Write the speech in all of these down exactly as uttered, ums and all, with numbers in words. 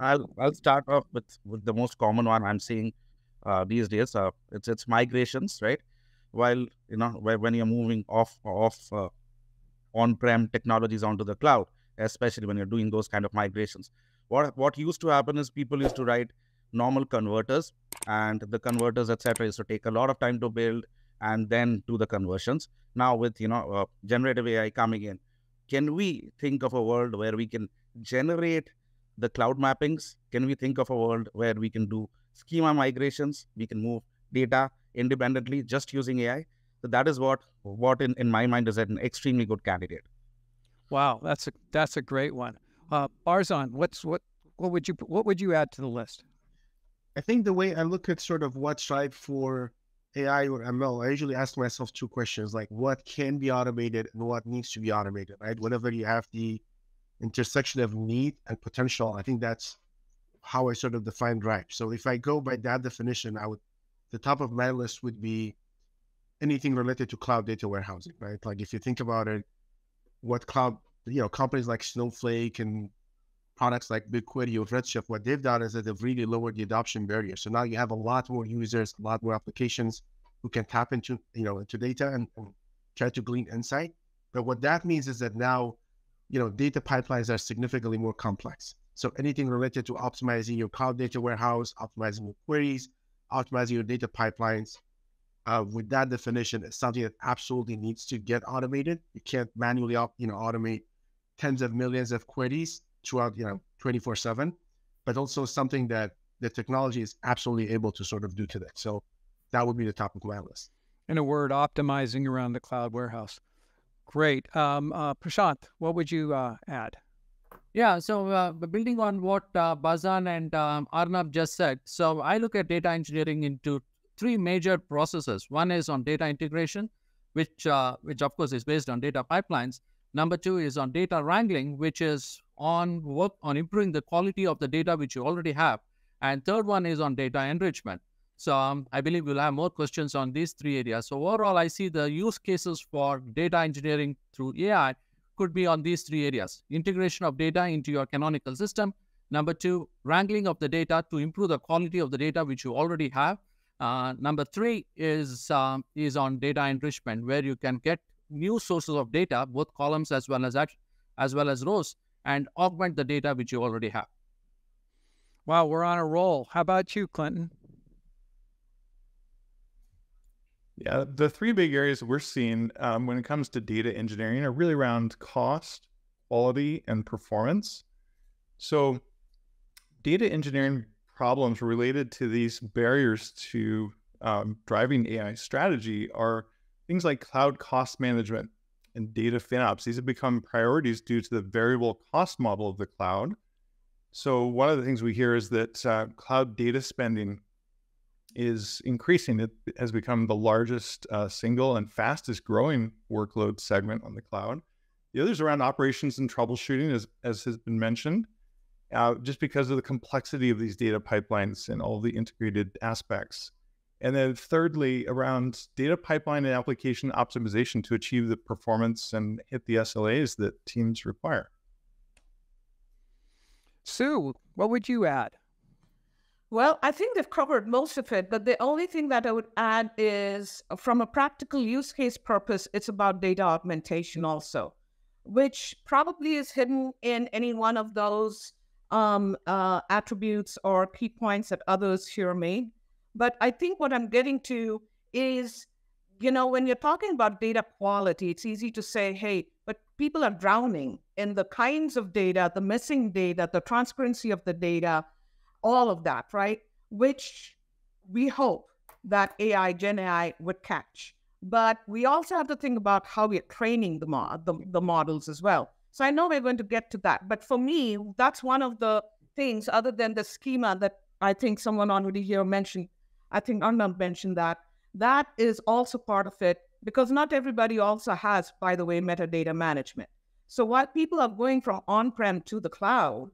I'll I'll start off with, with the most common one I'm seeing uh, these days. Uh, it's it's migrations, right? While you know when you're moving off off uh, on-prem technologies onto the cloud, especially when you're doing those kind of migrations. What what used to happen is people used to write normal converters, and the converters, et cetera, used to take a lot of time to build and then do the conversions. Now with you know uh, generative A I coming in, can we think of a world where we can generate the cloud mappings? Can we think of a world where we can do schema migrations? We can move data independently just using A I. So that is what what in, in my mind is an extremely good candidate. Wow, that's a that's a great one. Uh, Barzan, what's what what would you what would you add to the list? I think the way I look at sort of what's right for A I or M L, I usually ask myself two questions, like what can be automated and what needs to be automated, right? Whenever you have the intersection of need and potential, I think that's how I sort of define right. So if I go by that definition, I would, the top of my list would be anything related to cloud data warehousing, right? Like if you think about it, what cloud, you know, companies like Snowflake and products like BigQuery or Redshift, what they've done is that they've really lowered the adoption barrier. So now you have a lot more users, a lot more applications who can tap into, you know, into data and, and try to glean insight. But what that means is that now, you know, data pipelines are significantly more complex. So anything related to optimizing your cloud data warehouse, optimizing your queries, optimizing your data pipelines, uh, with that definition, is something that absolutely needs to get automated. You can't manually, you know, automate tens of millions of queries throughout, you know, twenty-four seven, but also something that the technology is absolutely able to sort of do today. So that would be the top of my list. In a word, optimizing around the cloud warehouse. Great. Um, uh, Prashanth, what would you uh, add? Yeah, so uh, building on what uh, Barzan and um, Arnab just said, so I look at data engineering into three major processes. One is on data integration, which, uh, which of course is based on data pipelines. Number two is on data wrangling, which is on work on improving the quality of the data which you already have. And third one is on data enrichment. So um, I believe we'll have more questions on these three areas. So overall, I see the use cases for data engineering through A I could be on these three areas. Integration of data into your canonical system. Number two, wrangling of the data to improve the quality of the data which you already have. Uh, number three is, um, is on data enrichment, where you can get new sources of data, both columns as well as, as, well as rows, and augment the data which you already have. Wow, we're on a roll. How about you, Clinton? Yeah, the three big areas we're seeing um, when it comes to data engineering are really around cost, quality, and performance. So data engineering problems related to these barriers to um, driving A I strategy are things like cloud cost management and data FinOps. These have become priorities due to the variable cost model of the cloud. So one of the things we hear is that uh, cloud data spending is increasing. It has become the largest uh, single and fastest growing workload segment on the cloud. The other is around operations and troubleshooting, as, as has been mentioned, uh, just because of the complexity of these data pipelines and all the integrated aspects. And then thirdly, around data pipeline and application optimization to achieve the performance and hit the S L As that teams require. Sue, what would you add? Well, I think they've covered most of it, but the only thing that I would add is from a practical use case purpose, it's about data augmentation also, which probably is hidden in any one of those um, uh, attributes or key points that others here made. But I think what I'm getting to is, you know, when you're talking about data quality, it's easy to say, hey, but people are drowning in the kinds of data, the missing data, the transparency of the data, all of that, right? Which we hope that A I, Gen A I would catch. But we also have to think about how we're training the, mod, the, the models as well. So I know we're going to get to that. But for me, that's one of the things other than the schema that I think someone already here mentioned, I think Arnab mentioned that, that is also part of it, because not everybody also has, by the way, metadata management. So while people are going from on-prem to the cloud,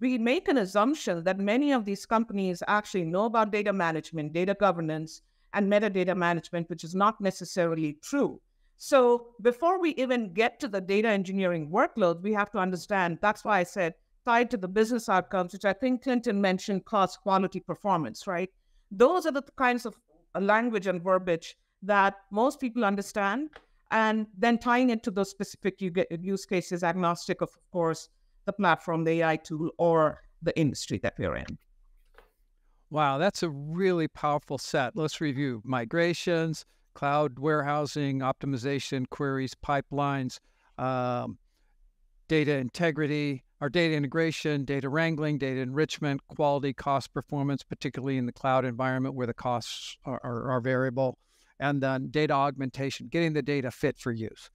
we make an assumption that many of these companies actually know about data management, data governance, and metadata management, which is not necessarily true. So before we even get to the data engineering workload, we have to understand, that's why I said tied to the business outcomes, which I think Clinton mentioned, cost, quality, performance, right? Those are the kinds of language and verbiage that most people understand, and then tying it to those specific use cases, agnostic of, of course, the platform, the A I tool, or the industry that we're in. Wow, that's a really powerful set. Let's review: migrations, cloud warehousing, optimization, queries, pipelines, um, data integrity, or data integration, data wrangling, data enrichment, quality, cost, performance, particularly in the cloud environment where the costs are, are, are variable, and then data augmentation, getting the data fit for use.